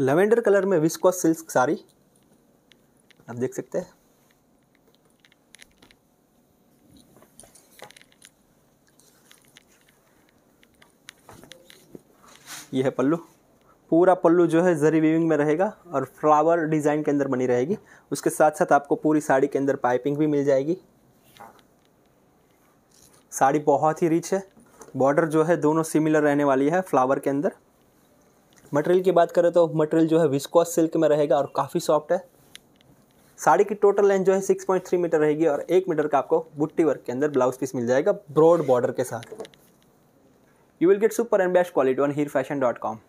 Lavender colour में viscose silk sari आप देख सकते हैं। यह है पल्लू, पूरा पल्लू जो है जरी वीविंग में रहेगा और फ्लावर डिज़ाइन के अंदर बनी रहेगी। उसके साथ साथ आपको पूरी साड़ी के अंदर पाइपिंग भी मिल जाएगी। साड़ी बहुत ही रिच है, बॉर्डर जो है दोनों सिमिलर रहने वाली है फ्लावर के अंदर। मटेरियल की बात करें तो मटेरियल जो है विस्कोस सिल्क में रहेगा और काफ़ी सॉफ्ट है। साड़ी की टोटल लेंथ जो है 6.3 मीटर रहेगी और 1 मीटर का आपको बुट्टी वर्क के अंदर ब्लाउज पीस मिल जाएगा ब्रॉड बॉर्डर के साथ। You will get super and best quality on heerfashion.com.